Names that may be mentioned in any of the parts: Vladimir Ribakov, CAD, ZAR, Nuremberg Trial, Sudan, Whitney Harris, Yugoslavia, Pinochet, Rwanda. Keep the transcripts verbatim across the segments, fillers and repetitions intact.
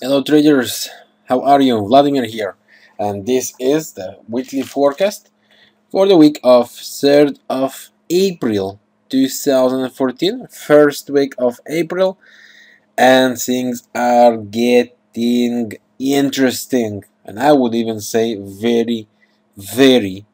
Hello traders, how are you? Vladimir here, and this is the weekly forecast for the week of third of April two thousand fourteen, first week of April, and things are getting interesting, and I would even say very, very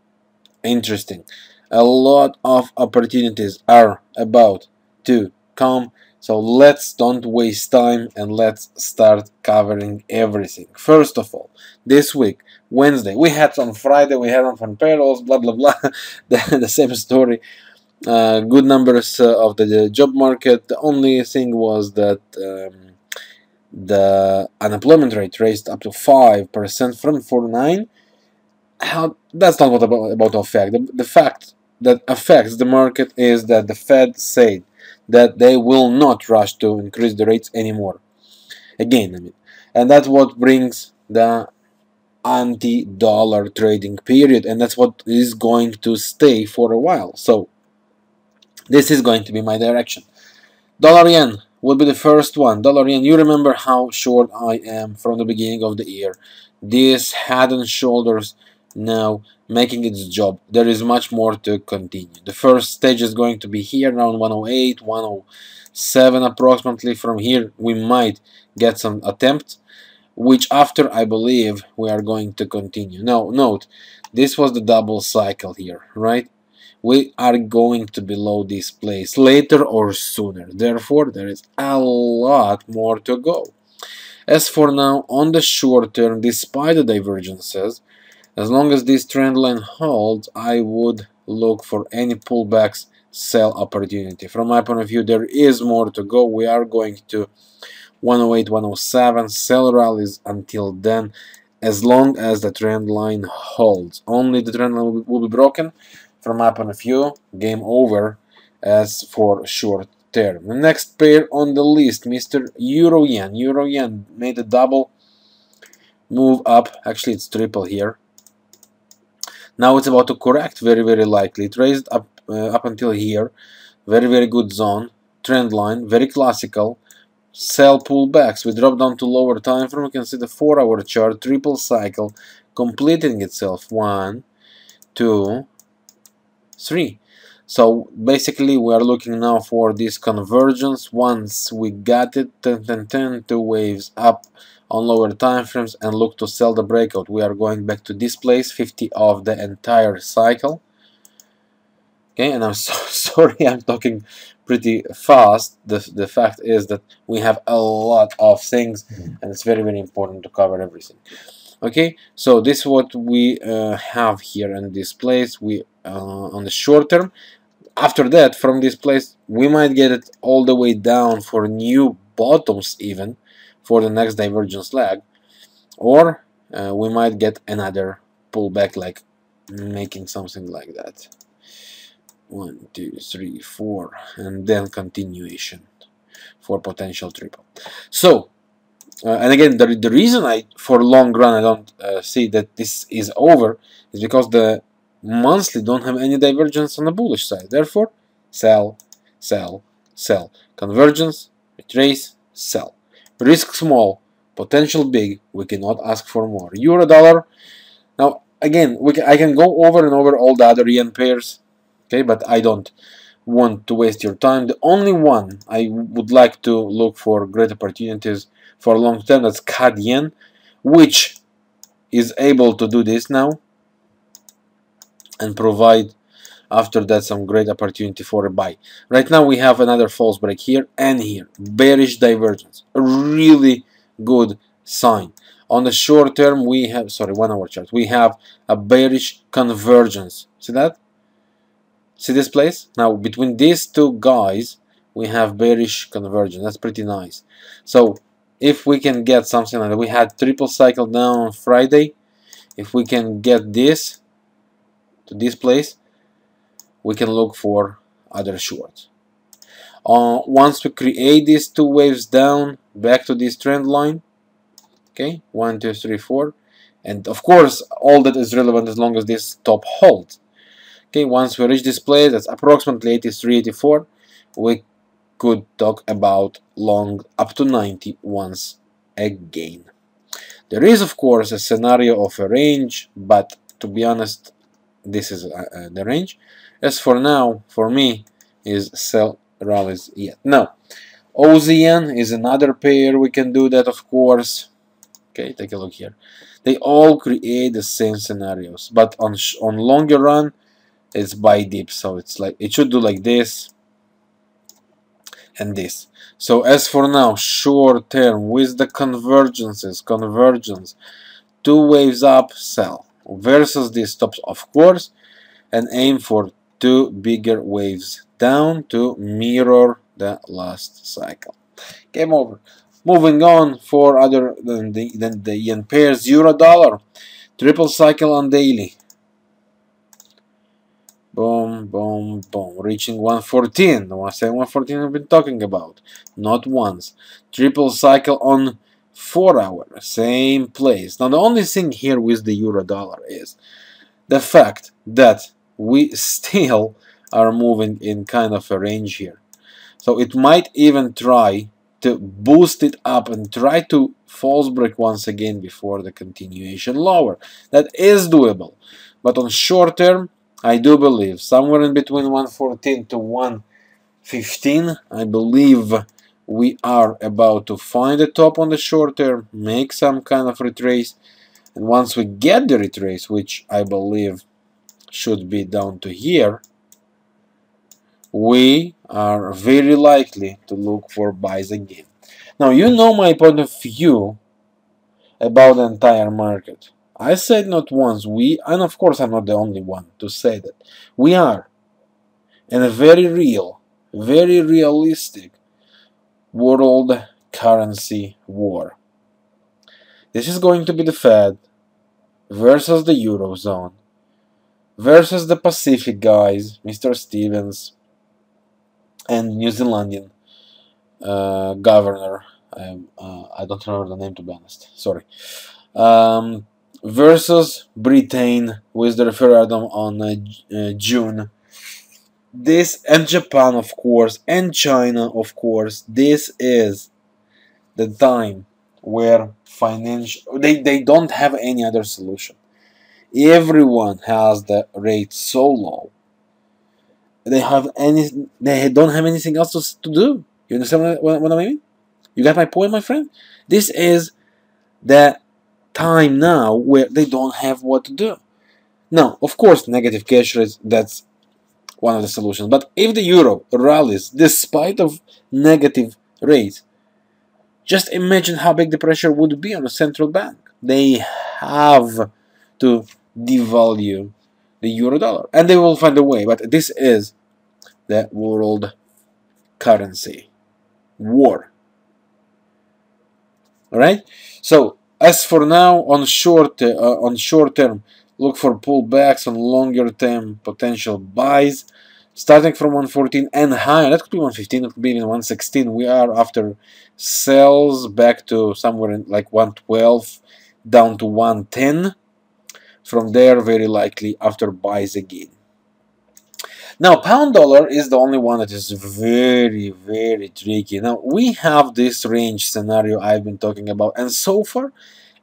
interesting. A lot of opportunities are about to come. So let's don't waste time and let's start covering everything. First of all, this week, Wednesday, we had on Friday, we had on fund payrolls, blah, blah, blah, the, the same story. Uh, good numbers uh, of the, the job market. The only thing was that um, the unemployment rate raised up to five percent from four point nine. How, that's not what about, about our fact. The, the fact that affects the market is that the Fed said that they will not rush to increase the rates anymore. Again, I mean, and that's what brings the anti-dollar trading period, and that's what is going to stay for a while. So this is going to be my direction. Dollar yen will be the first one. Dollar yen, you remember how short I am from the beginning of the year. This head and shoulders now making its job. There is much more to continue. The first stage is going to be here around one oh eight, one oh seven approximately. From here we might get some attempts, which after I believe we are going to continue. Now note, this was the double cycle here, right? We are going to below this place later or sooner, therefore there is a lot more to go. As for now, on the short term, despite the divergences, as long as this trend line holds, I would look for any pullbacks, sell opportunity. From my point of view, there is more to go. We are going to one oh eight, one oh seven, sell rallies until then, as long as the trend line holds. Only the trend line will be broken. From my point of view, game over as for short term. The next pair on the list, Mister Euro Yen. Euro Yen made a double move up. Actually, it's triple here. Now it's about to correct, very, very likely. It raised up uh, up until here. Very, very good zone. Trend line, very classical. Sell pullbacks. We drop down to lower time frame. We can see the four hour chart, triple cycle, completing itself. One, two, three. So basically we are looking now for this convergence. Once we got it, ten, ten, ten, two waves up on lower time frames, and look to sell the breakout. We are going back to this place, fifty of the entire cycle. Okay, and I'm so sorry I'm talking pretty fast. The, the fact is that we have a lot of things, and it's very, very important to cover everything. Okay, so this is what we uh, have here in this place. We uh, on the short term. After that, from this place, we might get it all the way down for new bottoms even, for the next divergence lag, or uh, we might get another pullback, like making something like that, one, two, three, four, and then continuation for potential triple. So, uh, and again, the, the reason I, for long run, I don't uh, see that this is over is because the monthly don't have any divergence on the bullish side. Therefore, sell, sell, sell, convergence, retrace, sell. Risk small, potential big. We cannot ask for more. Euro dollar. Now again, we can, I can go over and over all the other yen pairs, okay? But I don't want to waste your time. The only one I would like to look for great opportunities for long term, that's C A D yen, which is able to do this now and provide after that some great opportunity for a buy. Right now we have another false break here and here. Bearish divergence. A really good sign. On the short term we have, sorry, one hour chart. We have a bearish convergence. See that? See this place? Now between these two guys we have bearish convergence. That's pretty nice. So if we can get something like that, we had triple cycle down on Friday. If we can get this to this place, we can look for other shorts. Uh, once we create these two waves down, back to this trend line, okay, one, two, three, four, and of course all that is relevant as long as this top holds. Okay, once we reach this place, that's approximately eighty-three, eighty-four, we could talk about long up to ninety once again. There is, of course, a scenario of a range, but to be honest, this is uh, the range. As for now, for me, is sell rallies yet. No. O Z N is another pair. We can do that, of course. Okay, take a look here. They all create the same scenarios, but on sh on longer run, it's buy dip. So it's like it should do like this and this. So as for now, short term with the convergences, convergence, two waves up, sell versus these stops, of course, and aim for two bigger waves down to mirror the last cycle. Game over. Moving on, for other than the than the yen pairs, euro dollar, triple cycle on daily. Boom, boom, boom. Reaching one fourteen. The one fourteen we've been talking about. Not once. Triple cycle on four hour. Same place. Now the only thing here with the euro dollar is the fact that we still are moving in kind of a range here. So it might even try to boost it up and try to false break once again before the continuation lower. That is doable. But on short term, I do believe somewhere in between one fourteen to one fifteen, I believe we are about to find a top on the short term, make some kind of retrace. And once we get the retrace, which I believe should be down to here, we are very likely to look for buys again. Now, you know my point of view about the entire market. I said not once, we, and of course I'm not the only one to say that, we are in a very real, very realistic world currency war. This is going to be the Fed versus the Eurozone versus the Pacific guys, Mister Stevens, and New Zealandian uh, governor, I, uh, I don't remember the name to be honest, sorry, um, versus Britain with the referendum on uh, uh, June. This, and Japan of course, and China of course, this is the time where financial, they, they don't have any other solution. Everyone has the rate so low. They have any. They don't have anything else to, to do. You understand what, what I mean? You got my point, my friend? This is the time now where they don't have what to do. Now, of course, negative cash rates, that's one of the solutions. But if the euro rallies despite of negative rates, just imagine how big the pressure would be on the central bank. They have to devalue the euro dollar, and they will find a way. But this is the world currency war. All right. So as for now, on short uh, on short term, look for pullbacks. On longer term, potential buys, starting from one fourteen and higher. That could be one fifteen. That could be even one sixteen. We are after sales back to somewhere in like one twelve, down to one ten. From there, very likely after buys again. Now, pound dollar is the only one that is very, very tricky. Now, we have this range scenario I've been talking about, and so far,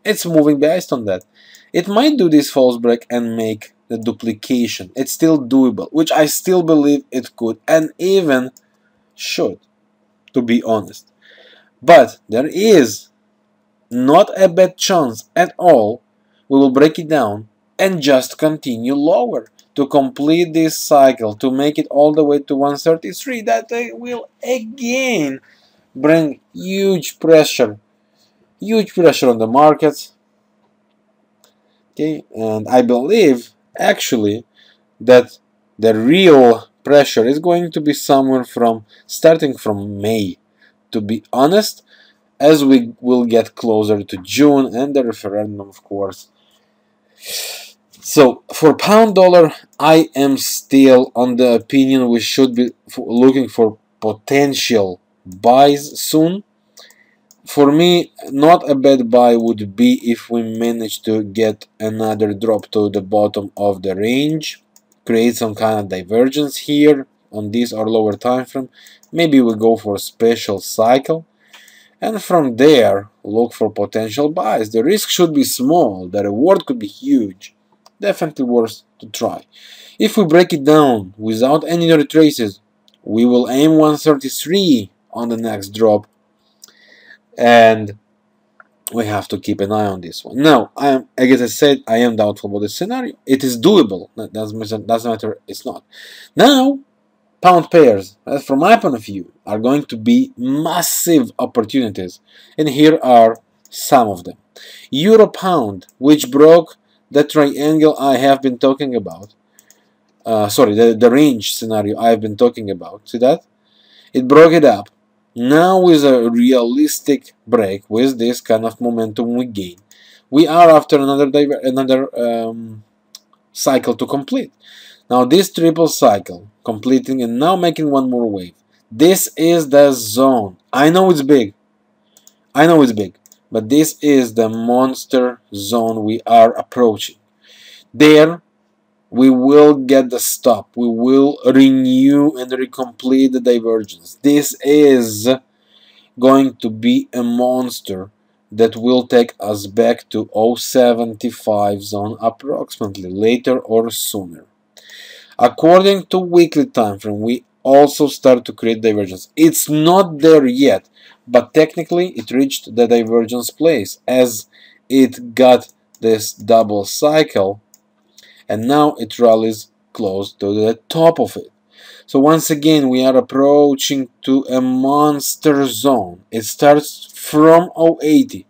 it's moving based on that. It might do this false break and make the duplication. It's still doable, which I still believe it could, and even should, to be honest. But there is not a bad chance at all we will break it down and just continue lower to complete this cycle, to make it all the way to one thirty-three. That will again bring huge pressure, huge pressure on the markets. Okay, and I believe actually that the real pressure is going to be somewhere from starting from May, to be honest, as we will get closer to June and the referendum, of course. So for pound dollar, I am still on the opinion we should be looking for potential buys soon. For me, not a bad buy would be if we manage to get another drop to the bottom of the range, create some kind of divergence here on this or lower time frame. Maybe we go for a special cycle, and from there look for potential buys. The risk should be small, the reward could be huge. Definitely worth to try. If we break it down without any retraces, we will aim one thirty-three on the next drop, and we have to keep an eye on this one. Now, I am, as I said, I am doubtful about this scenario. It is doable. That doesn't, doesn't matter. It's not. Now, pound pairs, from my point of view, are going to be massive opportunities, and here are some of them. Euro pound, which broke the triangle I have been talking about. Uh, sorry, the, the range scenario I've been talking about. See that? It broke it up. Now with a realistic break, with this kind of momentum we gain, we are after another diver another um, cycle to complete. Now this triple cycle completing and now making one more wave. This is the zone. I know it's big. I know it's big. But this is the monster zone we are approaching. There we will get the stop. We will renew and recomplete the divergence. This is going to be a monster that will take us back to zero point seven five zone approximately, later or sooner. According to weekly time frame, we also start to create divergence. It's not there yet, but technically it reached the divergence place as it got this double cycle, and now it rallies close to the top of it. So once again we are approaching to a monster zone. It starts from zero point eight zero.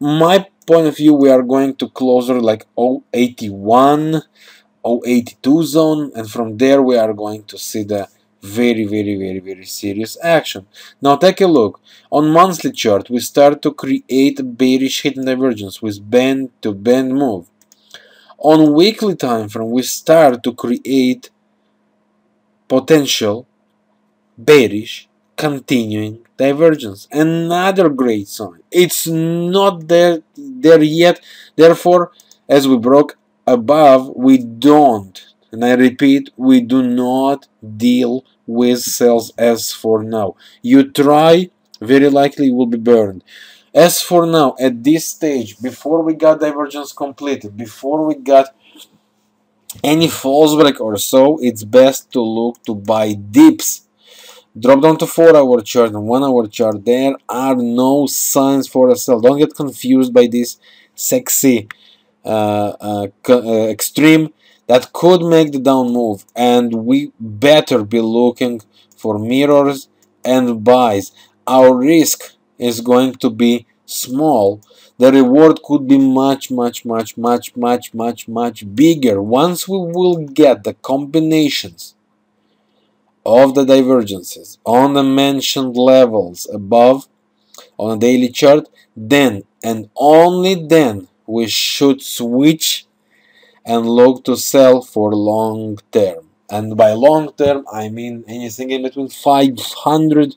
My point of view, we are going to closer like zero point eight one, zero point eight two zone, and from there we are going to see the very very very very serious action. Now take a look on monthly chart. We start to create bearish hidden divergence with bend to bend move. On weekly time frame we start to create potential bearish continuing divergence, another great sign. It's not there there yet, therefore as we broke above, we don't, and I repeat, we do not deal with sales as for now. You try, very likely you will be burned. As for now, at this stage, before we got divergence completed, before we got any false break or so, it's best to look to buy dips. Drop down to four hour chart and one hour chart. There are no signs for a sell. Don't get confused by this sexy uh, uh, uh, extreme that could make the down move, and we better be looking for mirrors and buys. Our risk is going to be small. The reward could be much much much much much much much bigger once we will get the combinations of the divergences on the mentioned levels above on a daily chart. Then and only then we should switch and look to sell for long term, and by long term I mean anything in between five hundred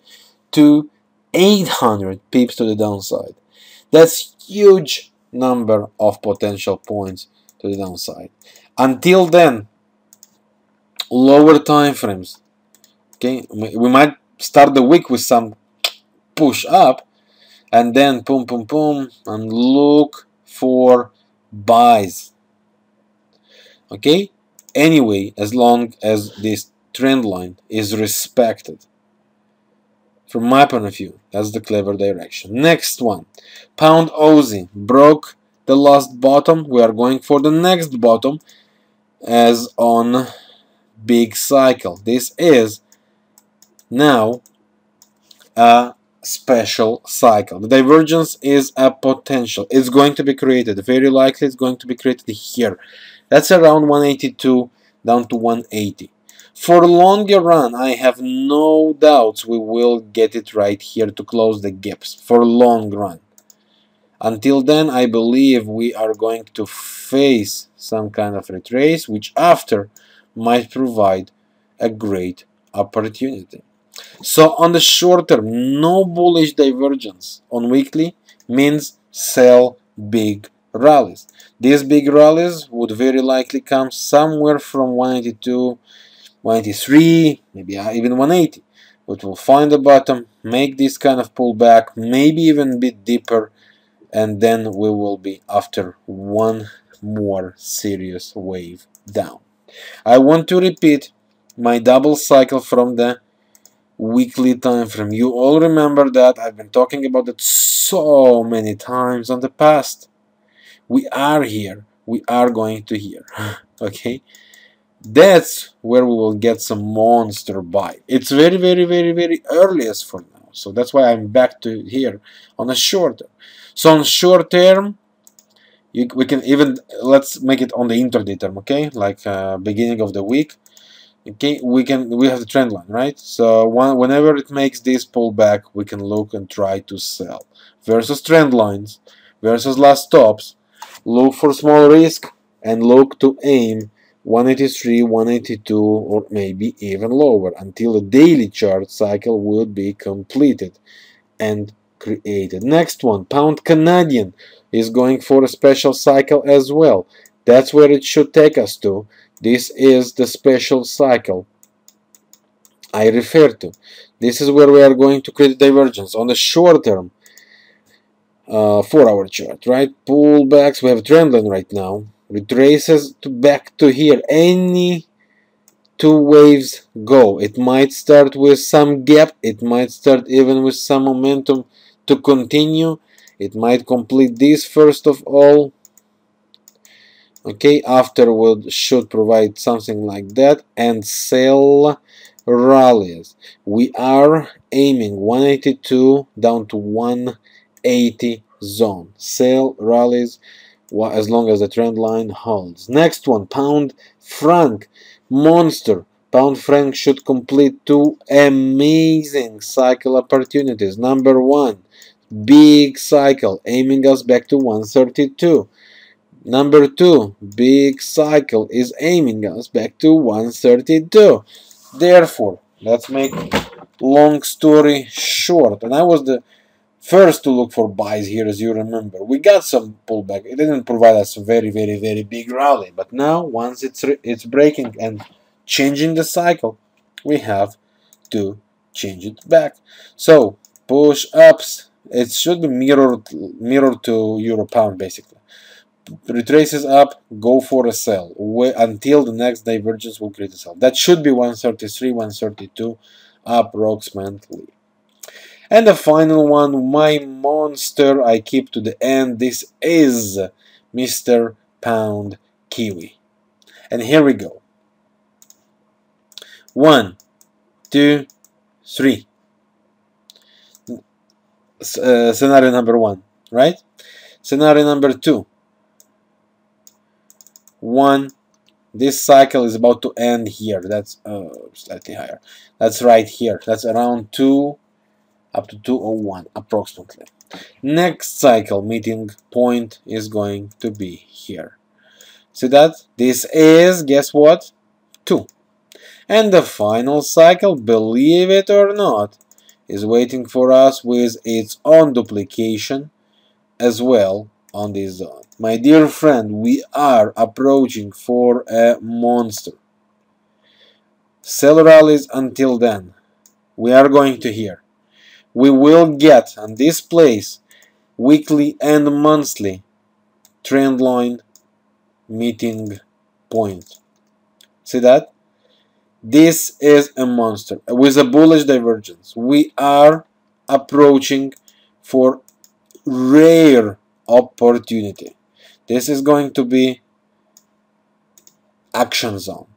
to eight hundred pips to the downside. That's huge number of potential points to the downside. Until then, lower time frames. Okay, we might start the week with some push up and then boom boom boom and look for buys. Okay, anyway, as long as this trend line is respected, from my point of view, that's the clever direction. Next one, pound Aussie broke the last bottom. We are going for the next bottom as on big cycle. This is now a special cycle. The divergence is a potential. It's going to be created, very likely it's going to be created here. That's around one eighty-two down to one eighty. For longer run, I have no doubts we will get it right here to close the gaps for long run. Until then, I believe we are going to face some kind of retrace, which after might provide a great opportunity. So on the short term, no bullish divergence on weekly means sell big rallies. These big rallies would very likely come somewhere from one eighty-two, one eighty-three, maybe even one eighty. It will find the bottom, make this kind of pullback, maybe even a bit deeper, and then we will be after one more serious wave down. I want to repeat my double cycle from the weekly time frame. You all remember that. I've been talking about it so many times on the past. We are here. We are going to here. Okay? That's where we will get some monster buy. It's very, very, very, very earliest for now. So that's why I'm back to here on a shorter. So on short term, you, we can even, let's make it on the intraday term, okay? Like uh, beginning of the week. Okay, we can we have the trend line, right? So one, whenever it makes this pullback, we can look and try to sell versus trend lines, versus last stops. Look for small risk and look to aim one eighty-three, one eighty-two, or maybe even lower until the daily chart cycle will be completed and created. Next one, pound Canadian is going for a special cycle as well. That's where it should take us to. This is the special cycle I refer to. This is where we are going to create divergence on the short term. Uh, four hour chart, right? Pullbacks, we have trend line right now. Retraces to back to here. Any two waves go. It might start with some gap. It might start even with some momentum to continue. It might complete this first of all. Okay, afterward should provide something like that and sell rallies. We are aiming one eighty-two down to one eighty zone. Sell rallies as long as the trend line holds. Next one, pound franc, monster. Pound franc should complete two amazing cycle opportunities. Number one, big cycle aiming us back to one thirty-two. Number two, big cycle is aiming us back to one thirty-two. Therefore, let's make long story short. And I was the first to look for buys here, as you remember. We got some pullback. It didn't provide us a very, very, very big rally. But now, once it's, it's breaking and changing the cycle, we have to change it back. So, push-ups, it should be mirrored, mirrored to euro pound, basically. Retraces up, go for a sell until the next divergence will create a sell. That should be one thirty-three, one thirty-two approximately. And the final one, my monster, I keep to the end. This is Mister Pound Kiwi. And here we go. One, two, three. Uh, scenario number one, right? Scenario number two. One, this cycle is about to end here. That's uh, slightly higher. That's right here. That's around two, up to two oh one approximately. Next cycle meeting point is going to be here. See that? This is, guess what? Two. And the final cycle, believe it or not, is waiting for us with its own duplication as well on this zone. My dear friend, we are approaching for a monster. Sell rallies until then. We are going to here. We will get on this place weekly and monthly trend line meeting point. See that? This is a monster with a bullish divergence. We are approaching for rare opportunity. This is going to be action zone.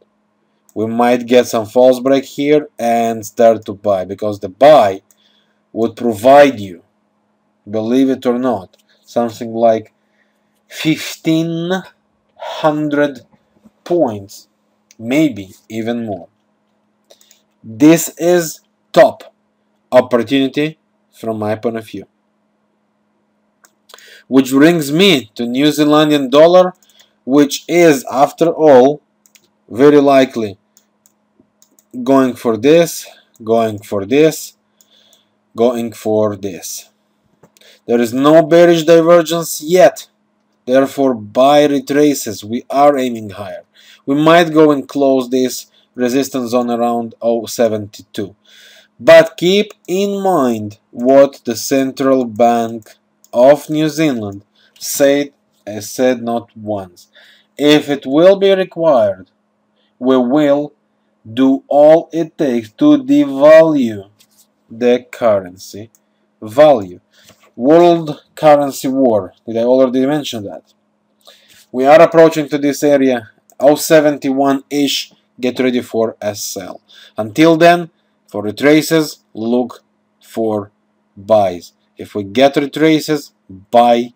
We might get some false break here and start to buy, because the buy would provide you, believe it or not, something like fifteen hundred points, maybe even more. This is top opportunity from my point of view. Which brings me to New Zealandian dollar, which is, after all, very likely going for this, going for this, going for this. There is no bearish divergence yet. Therefore, buy retraces. We are aiming higher. We might go and close this resistance zone around zero point seven two. But keep in mind what the Central Bank of New Zealand said, I said not once. If it will be required, we will do all it takes to devalue the currency value. World currency war, did I already mention that? We are approaching to this area, oh seventy-one-ish, get ready for a sell. Until then, for retraces, look for buys. If we get retraces, buy,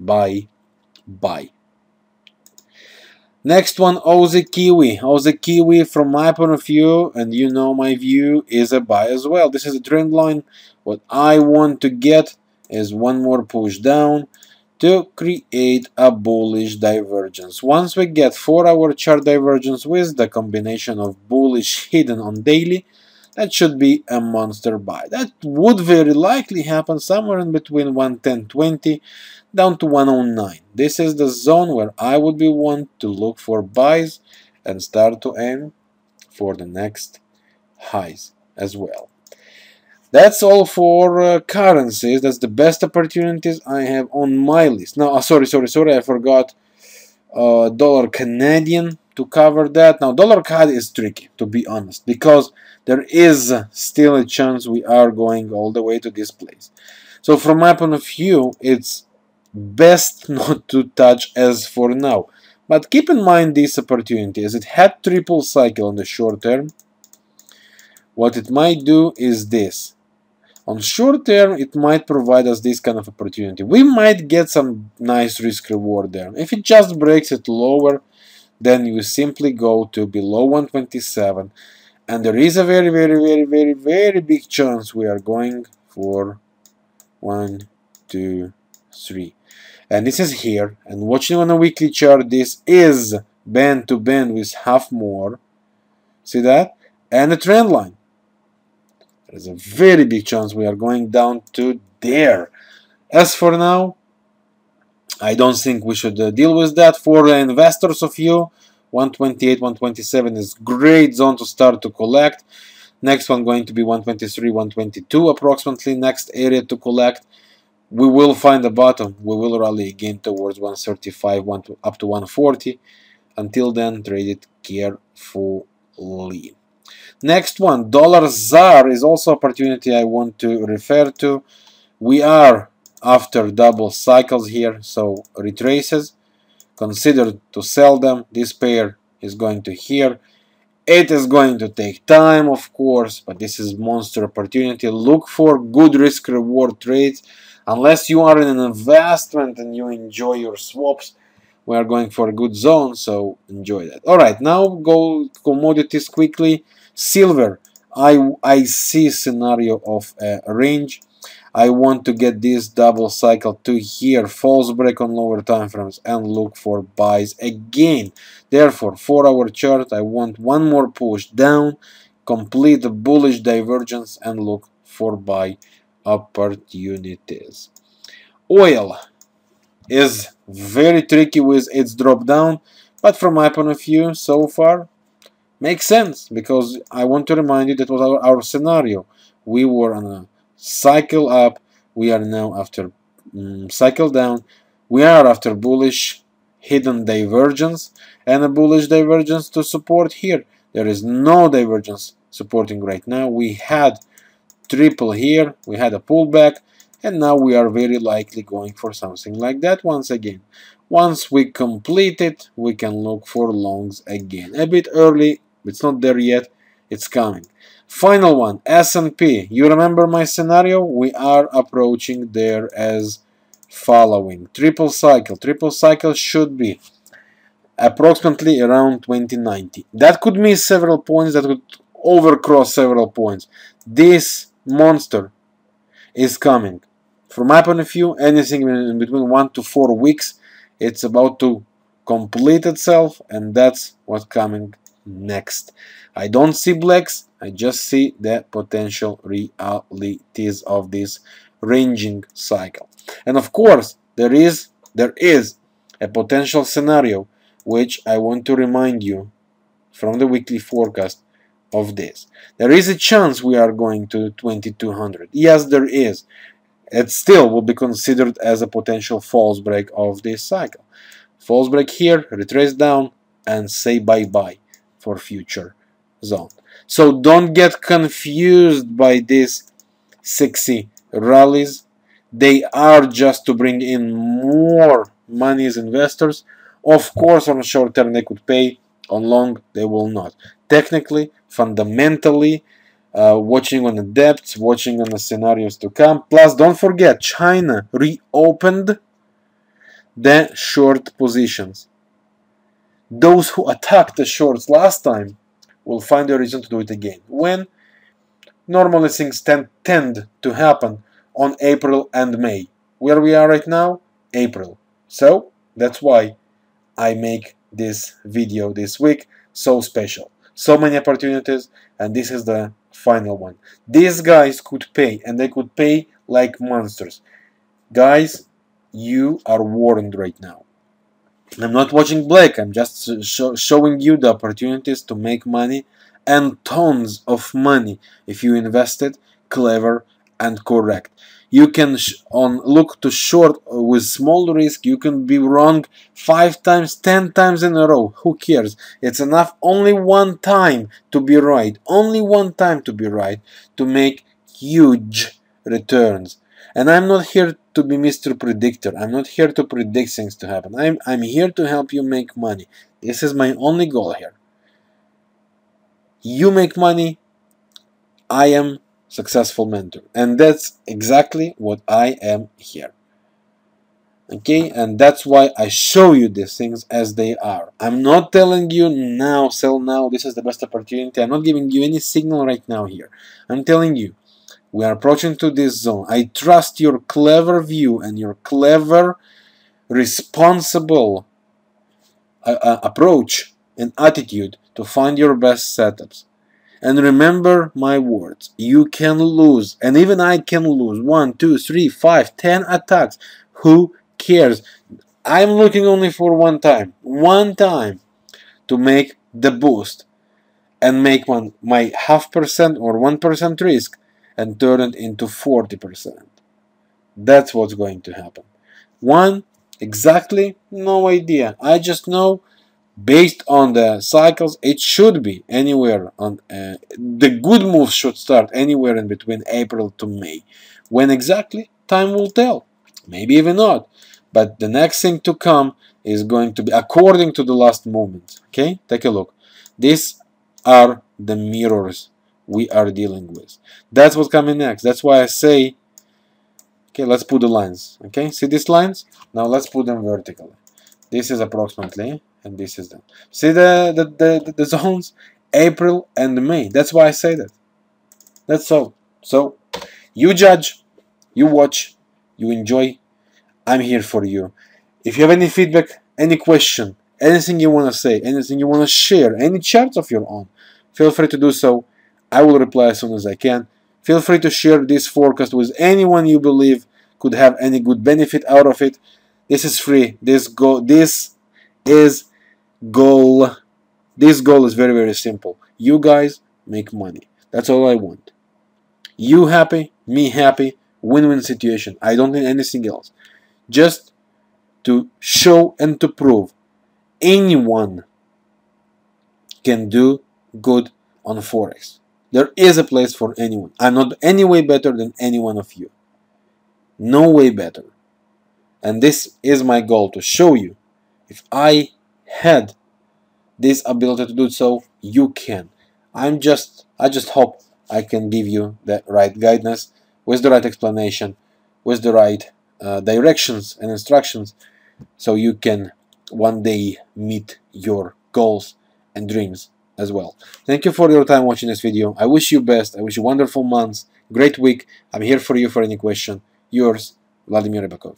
buy, buy. Next one, Aussie Kiwi. Aussie Kiwi, from my point of view, and you know my view, is a buy as well. This is a trend line. What I want to get is one more push down to create a bullish divergence. Once we get four hour chart divergence with the combination of bullish hidden on daily, that should be a monster buy. That would very likely happen somewhere in between one ten twenty down to one oh nine. This is the zone where I would be want to look for buys and start to aim for the next highs as well. That's all for uh, currencies. That's the best opportunities I have on my list. Now, oh, sorry, sorry, sorry, I forgot uh, dollar Canadian to cover that. Now, dollar C A D is tricky, to be honest, because there is still a chance we are going all the way to this place. So, from my point of view, it's best not to touch as for now. But keep in mind this opportunity, as it had triple cycle on the short term. What it might do is this. On short term, it might provide us this kind of opportunity. We might get some nice risk reward there. If it just breaks it lower, then you simply go to below one twenty-seven. And there is a very, very, very, very, very big chance we are going for one, two, three. And this is here. And watching on a weekly chart, this is band to band with half more. See that? And a trend line. There's a very big chance we are going down to there. As for now, I don't think we should uh, deal with that. For the investors of you, one twenty-eight, one twenty-seven is great zone to start to collect. Next one going to be one twenty-three, one twenty-two approximately. Next area to collect. We will find the bottom. We will rally again towards one thirty-five, one to, up to one forty. Until then, trade it carefully. Next one, dollar Z A R is also an opportunity I want to refer to. We are after double cycles here, so retraces. Consider to sell them. This pair is going to here. It is going to take time, of course, but this is monster opportunity. Look for good risk-reward trades. Unless you are in an investment and you enjoy your swaps, we are going for a good zone, so enjoy that. All right, now go commodities quickly. Silver, I, I see scenario of a range. I want to get this double cycle to here, false break on lower time frames, and look for buys again. Therefore, four hour chart, I want one more push down, complete the bullish divergence, and look for buy opportunities. Oil is very tricky with its drop down, but from my point of view, so far makes sense, because I want to remind you that was our, our scenario. We were on a cycle up, we are now after um, cycle down, we are after bullish hidden divergence, and a bullish divergence to support here. There is no divergence supporting right now. We had triple here, we had a pullback, and now we are very likely going for something like that once again. Once we complete it, we can look for longs again. A bit early, it's not there yet, it's coming. Final one, S and P. You remember my scenario? We are approaching there as following. Triple cycle. Triple cycle should be approximately around twenty ninety. That could miss several points, that could overcross several points. This monster is coming. From my point of view, anything in between one to four weeks, it's about to complete itself, and that's what's coming next. I don't see blacks, I just see the potential realities of this ranging cycle. And of course, there is there is a potential scenario which I want to remind you from the weekly forecast of this. There is a chance we are going to twenty-two hundred. Yes, there is. It still will be considered as a potential false break of this cycle. False break here, retrace down, and say bye-bye for future zone. So don't get confused by these sexy rallies. They are just to bring in more money as investors. Of course, on short term they could pay, on long they will not. Technically, fundamentally, uh, watching on the depths, watching on the scenarios to come. Plus, don't forget, China reopened the short positions. Those who attacked the shorts last time will find a reason to do it again. When normally things tend, tend to happen on April and May. Where we are right now? April. So that's why I make this video this week so special. So many opportunities, and this is the final one. These guys could pay, and they could pay like monsters. Guys, you are warned right now. I'm not watching black, I'm just sh showing you the opportunities to make money, and tons of money if you invest it clever and correct. You can sh on look to short with small risk. You can be wrong five times, ten times in a row. Who cares? It's enough only one time to be right. Only one time to be right to make huge returns. And I'm not here to be Mister Predictor. I'm not here to predict things to happen. I'm, I'm here to help you make money. This is my only goal here. You make money, I am successful mentor. And that's exactly what I am here. Okay, and that's why I show you these things as they are. I'm not telling you now, sell now, this is the best opportunity. I'm not giving you any signal right now here. I'm telling you, we are approaching to this zone. I trust your clever view and your clever, responsible uh, uh, approach and attitude to find your best setups. And remember my words, you can lose, and even I can lose, one, two, three, five, ten attacks. Who cares? I'm looking only for one time, one time to make the boost and make one, my half percent or one percent risk and turn it into forty percent. That's what's going to happen. One, exactly, no idea. I just know based on the cycles, it should be anywhere on uh, the good moves should start anywhere in between April to May. When exactly, time will tell, maybe even not, but the next thing to come is going to be according to the last movement. Okay, take a look. These are the mirrors we are dealing with. That's what's coming next. That's why I say, okay, let's put the lines. Okay, see these lines? Now let's put them vertically. This is approximately, and this is them. See the, the, the, the zones? April and May. That's why I say that. That's all. So, you judge, you watch, you enjoy. I'm here for you. If you have any feedback, any question, anything you want to say, anything you want to share, any charts of your own, feel free to do so. I will reply as soon as I can. Feel free to share this forecast with anyone you believe could have any good benefit out of it. This is free. This go this is goal. This goal is very, very simple. You guys make money. That's all I want. You happy, me happy, win-win situation. I don't need anything else. Just to show and to prove anyone can do good on Forex. There is a place for anyone. I'm not any way better than any one of you. No way better. And this is my goal, to show you, if I had this ability to do so, you can. I'm just, I just hope I can give you the right guidance, with the right explanation, with the right uh, directions and instructions, so you can one day meet your goals and dreams as well. Thank you for your time watching this video. I wish you best. I wish you wonderful months, great week. I'm here for you for any question. Yours, Vladimir Ribakov.